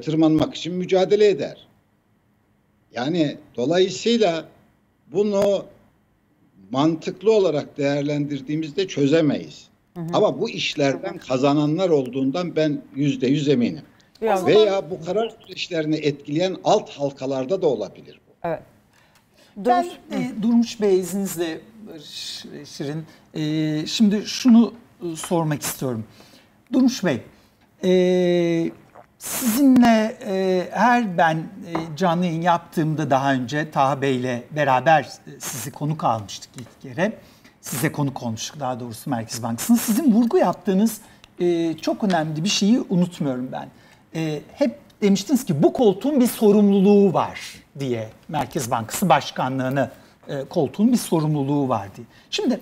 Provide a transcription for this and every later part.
tırmanmak için mücadele eder. Yani dolayısıyla bunu mantıklı olarak değerlendirdiğimizde çözemeyiz. Hı hı. Ama bu işlerden kazananlar olduğundan ben %100 eminim. Biraz veya bu karar süreçlerini etkileyen alt halkalarda da olabilir bu. Evet. Ben Durmuş Bey, izninizle Barış, Şirin, şimdi şunu sormak istiyorum. Durmuş Bey, sizinle her ben canlı yayın yaptığımda daha önce Taha Bey'le beraber sizi konuk almıştık ilk kere. Size konuk olmuştuk daha doğrusu, Merkez Bankası'nın. Sizin vurgu yaptığınız çok önemli bir şeyi unutmuyorum ben. Hep demiştiniz ki bu koltuğun bir sorumluluğu var diye. Merkez Bankası Başkanlığı'nı koltuğun bir sorumluluğu var diye. Şimdi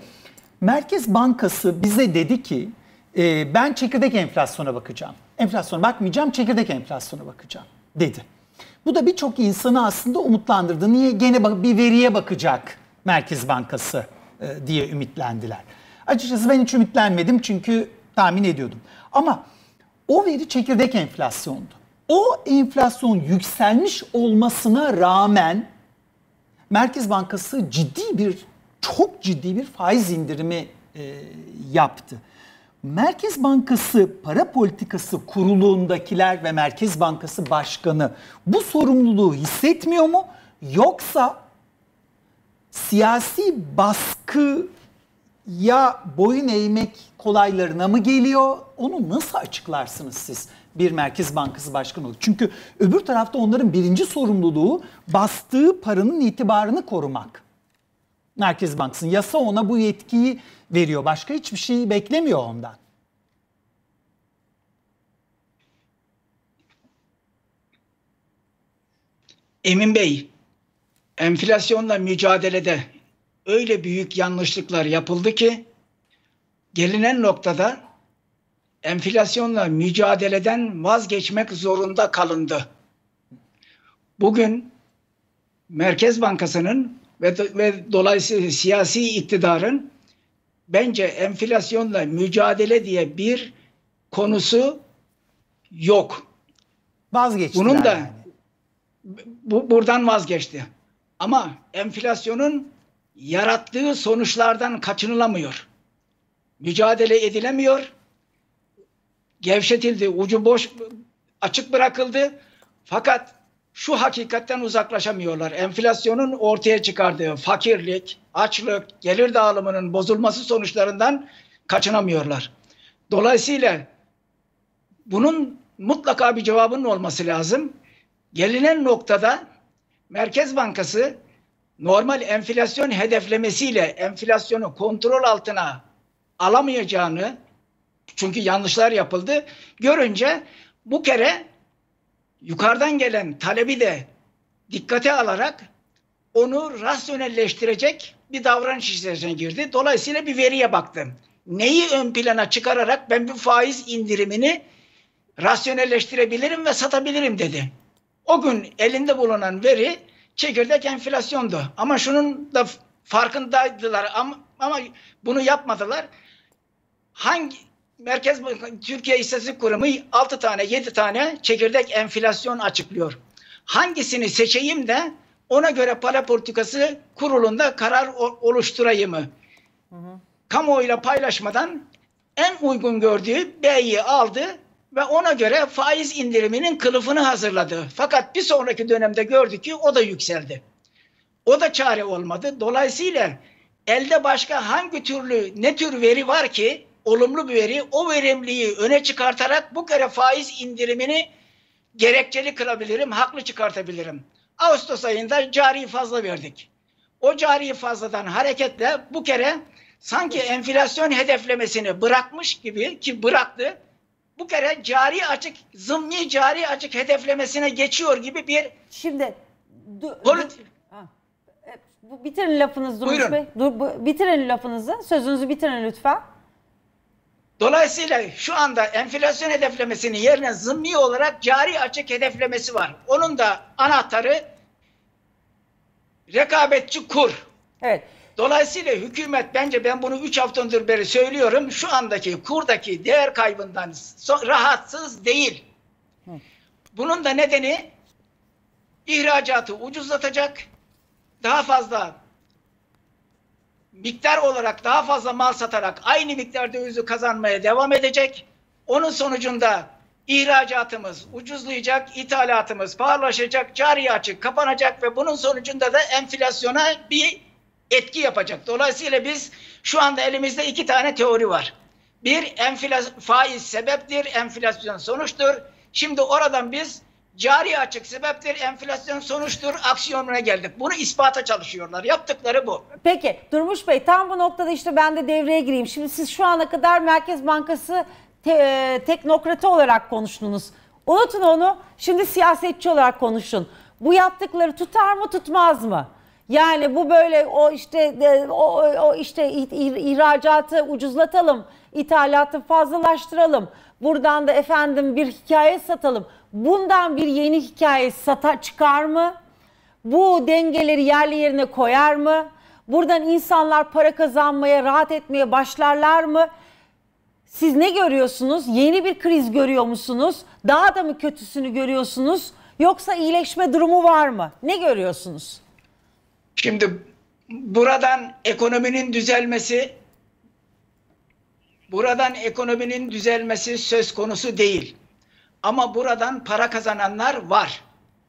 Merkez Bankası bize dedi ki ben çekirdek enflasyona bakacağım. Enflasyona bakmayacağım, çekirdek enflasyona bakacağım dedi. Bu da birçok insanı aslında umutlandırdı. Niye? Gene bir veriye bakacak Merkez Bankası diye ümitlendiler. Açıkçası ben hiç ümitlenmedim çünkü tahmin ediyordum. Ama o veri çekirdek enflasyondu. O enflasyon yükselmiş olmasına rağmen Merkez Bankası çok ciddi bir faiz indirimi yaptı. Merkez Bankası Para Politikası Kurulu'ndakiler ve Merkez Bankası Başkanı bu sorumluluğu hissetmiyor mu? Yoksa siyasi baskıya boyun eğmek kolaylarına mı geliyor? Onu nasıl açıklarsınız siz bir Merkez Bankası Başkanı olarak? Çünkü öbür tarafta onların birinci sorumluluğu bastığı paranın itibarını korumak. Merkez Bankası'nın yasa ona bu yetkiyi veriyor. Başka hiçbir şey beklemiyor ondan. Emin Bey, enflasyonla mücadelede öyle büyük yanlışlıklar yapıldı ki gelinen noktada enflasyonla mücadeleden vazgeçmek zorunda kalındı. Bugün Merkez Bankası'nın ve dolayısıyla siyasi iktidarın bence enflasyonla mücadele diye bir konusu yok. Vazgeçtiler. Bunun da buradan vazgeçti. Ama enflasyonun yarattığı sonuçlardan kaçınılamıyor. Mücadele edilemiyor. Gevşetildi, ucu boş, açık bırakıldı. Fakat şu hakikatten uzaklaşamıyorlar. Enflasyonun ortaya çıkardığı fakirlik, açlık, gelir dağılımının bozulması sonuçlarından kaçınamıyorlar. Dolayısıyla bunun mutlaka bir cevabının olması lazım. Gelinen noktada Merkez Bankası normal enflasyon hedeflemesiyle enflasyonu kontrol altına alamayacağını, çünkü yanlışlar yapıldı, görünce bu kere yukarıdan gelen talebi de dikkate alarak onu rasyonelleştirecek bir davranış içerisine girdi. Dolayısıyla bir veriye baktım. Neyi ön plana çıkararak ben bu faiz indirimini rasyonelleştirebilirim ve satabilirim dedi. O gün elinde bulunan veri çekirdek enflasyondu. Ama şunun da farkındaydılar ama bunu yapmadılar. Merkez Bankası, Türkiye İstatistik Kurumu 6 tane 7 tane çekirdek enflasyon açıklıyor. Hangisini seçeyim de ona göre para politikası kurulunda karar oluşturayım mı? Kamuoyuyla paylaşmadan en uygun gördüğü B'yi aldı ve ona göre faiz indiriminin kılıfını hazırladı. Fakat bir sonraki dönemde gördü ki o da yükseldi. O da çare olmadı. Dolayısıyla elde başka ne tür veri var ki olumlu bir veri, o verimliliği öne çıkartarak bu kere faiz indirimini gerekçeli kılabilirim, haklı çıkartabilirim. Ağustos ayında cari fazla verdik. O cari fazladan hareketle bu kere sanki enflasyon hedeflemesini bırakmış gibi, ki bıraktı, bu kere zımni cari açık hedeflemesine geçiyor gibi bir... Şimdi... Bitirin lafınızı Durmuş Bey. Bitirin lafınızı, sözünüzü bitirin lütfen. Dolayısıyla şu anda enflasyon hedeflemesinin yerine zımni olarak cari açık hedeflemesi var. Onun da anahtarı rekabetçi kur. Evet. Dolayısıyla hükümet, bence ben bunu 3 haftadır beri söylüyorum, şu andaki kurdaki değer kaybından rahatsız değil. Bunun da nedeni ihracatı ucuzlatacak, daha fazla miktar olarak daha fazla mal satarak aynı miktarda dövizi kazanmaya devam edecek. Onun sonucunda ihracatımız ucuzlayacak, ithalatımız pahalaşacak, cari açık kapanacak ve bunun sonucunda da enflasyona bir etki yapacak. Dolayısıyla biz şu anda elimizde iki tane teori var. Bir, faiz sebeptir, enflasyon sonuçtur. Şimdi oradan biz cari açık sebeptir, enflasyon sonuçtur, aksiyonuna geldik. Bunu ispata çalışıyorlar. Yaptıkları bu. Peki Durmuş Bey, tam bu noktada işte ben de devreye gireyim. Şimdi siz şu ana kadar Merkez Bankası teknokratı olarak konuştunuz. Unutun onu, şimdi siyasetçi olarak konuşun. Bu yaptıkları tutar mı tutmaz mı? Yani bu böyle o işte ihracatı ucuzlatalım, ithalatı fazlalaştıralım, buradan da efendim bir hikaye satalım. Bundan bir yeni hikaye çıkar mı? Bu dengeleri yerli yerine koyar mı? Buradan insanlar para kazanmaya, rahat etmeye başlarlar mı? Siz ne görüyorsunuz? Yeni bir kriz görüyor musunuz? Daha da mı kötüsünü görüyorsunuz? Yoksa iyileşme durumu var mı? Ne görüyorsunuz? Şimdi buradan ekonominin düzelmesi söz konusu değil. Ama buradan para kazananlar var.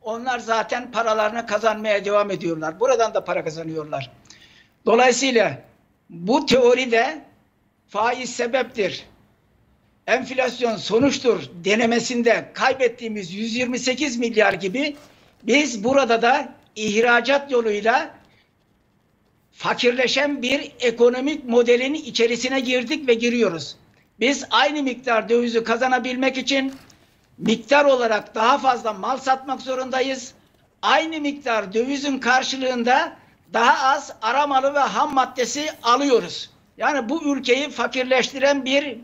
Onlar zaten paralarını kazanmaya devam ediyorlar. Buradan da para kazanıyorlar. Dolayısıyla bu teoride faiz sebeptir, enflasyon sonuçtur denemesinde kaybettiğimiz 128 milyar gibi biz burada da ihracat yoluyla fakirleşen bir ekonomik modelin içerisine girdik ve giriyoruz. Biz aynı miktar dövizi kazanabilmek için miktar olarak daha fazla mal satmak zorundayız. Aynı miktar dövizin karşılığında daha az ara malı ve ham maddesi alıyoruz. Yani bu ülkeyi fakirleştiren bir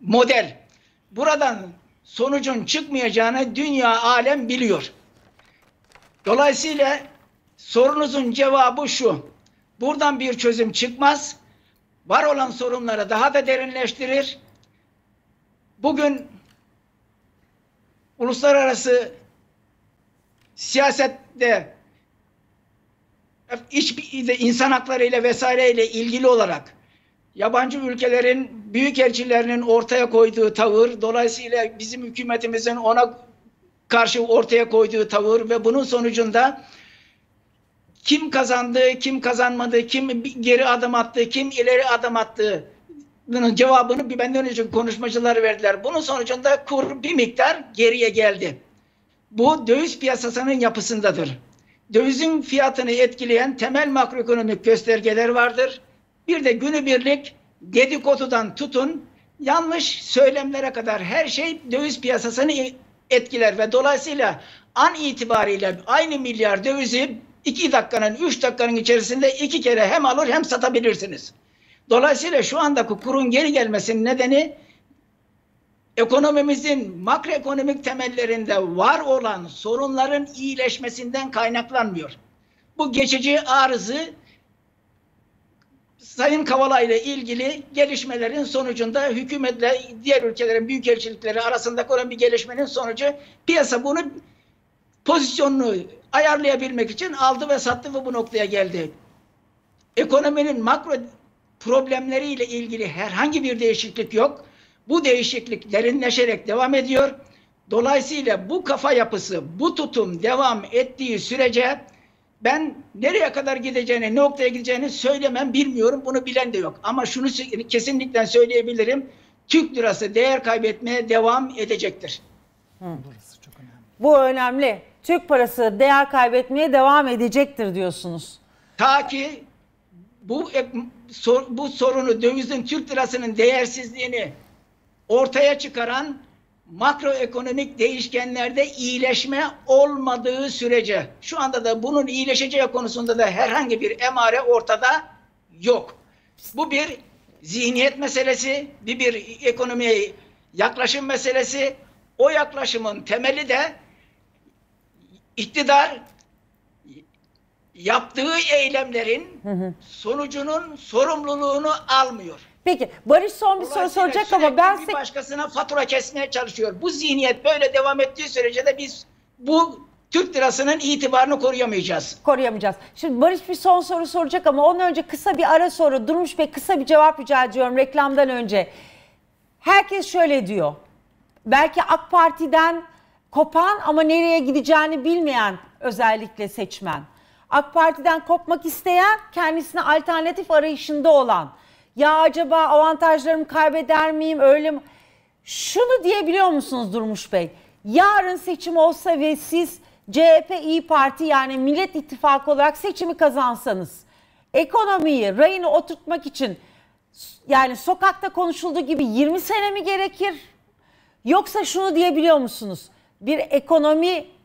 model. Buradan sonucun çıkmayacağını dünya, alem biliyor. Dolayısıyla sorunuzun cevabı şu: buradan bir çözüm çıkmaz. Var olan sorunları daha da derinleştirir. Bugün uluslararası siyasette insan hakları ile vesaireyle ilgili olarak yabancı ülkelerin büyükelçilerinin ortaya koyduğu tavır, dolayısıyla bizim hükümetimizin ona karşı ortaya koyduğu tavır ve bunun sonucunda kim kazandı, kim kazanmadı, kim geri adım attı, kim ileri adım attı, bunun cevabını benden önce konuşmacılar verdiler. Bunun sonucunda kur bir miktar geriye geldi. Bu döviz piyasasının yapısındadır. Dövizin fiyatını etkileyen temel makroekonomik göstergeler vardır. Bir de günübirlik dedikodudan tutun yanlış söylemlere kadar her şey döviz piyasasını etkiler ve dolayısıyla an itibariyle aynı milyar dövizi 2 dakikanın 3 dakikanın içerisinde 2 kere hem alır hem satabilirsiniz. Dolayısıyla şu andaki kurun geri gelmesinin nedeni ekonomimizin makroekonomik temellerinde var olan sorunların iyileşmesinden kaynaklanmıyor. Bu geçici arızı Sayın Kavala ile ilgili gelişmelerin sonucunda hükümetle diğer ülkelerin büyükelçilikleri arasındaki olan bir gelişmenin sonucu piyasa bunu pozisyonunu ayarlayabilmek için aldı ve sattı ve bu noktaya geldi. Ekonominin makro problemleriyle ilgili herhangi bir değişiklik yok. Bu değişiklik derinleşerek devam ediyor. Dolayısıyla bu kafa yapısı, bu tutum devam ettiği sürece ben nereye kadar gideceğini, ne noktaya gideceğini söylemem, bilmiyorum. Bunu bilen de yok. Ama şunu kesinlikle söyleyebilirim: Türk lirası değer kaybetmeye devam edecektir. Burası çok önemli. Bu önemli. Türk parası değer kaybetmeye devam edecektir diyorsunuz. Ta ki bu sorunu, dövizin, Türk lirasının değersizliğini ortaya çıkaran makroekonomik değişkenlerde iyileşme olmadığı sürece, şu anda da bunun iyileşeceği konusunda da herhangi bir emare ortada yok. Bu bir zihniyet meselesi, bir ekonomiye yaklaşım meselesi. O yaklaşımın temeli de iktidar yaptığı eylemlerin sonucunun sorumluluğunu almıyor. Peki Barış son bir soru soracak ama ben... Bir başkasına fatura kesmeye çalışıyor. Bu zihniyet böyle devam ettiği sürece de biz bu Türk lirasının itibarını koruyamayacağız. Koruyamayacağız. Şimdi Barış bir son soru soracak ama ondan önce kısa bir ara soru. Durmuş Bey kısa bir cevap rica ediyorum reklamdan önce. Herkes şöyle diyor. Belki AK Parti'den kopan ama nereye gideceğini bilmeyen özellikle seçmen. AK Parti'den kopmak isteyen, kendisine alternatif arayışında olan. Ya acaba avantajlarımı kaybeder miyim öyle mi? Şunu diyebiliyor musunuz Durmuş Bey? Yarın seçim olsa ve siz CHP İYİ Parti yani Millet İttifakı olarak seçimi kazansanız ekonomiyi rayına oturtmak için yani sokakta konuşulduğu gibi 20 sene mi gerekir? Yoksa şunu diyebiliyor musunuz? Bir ekonomi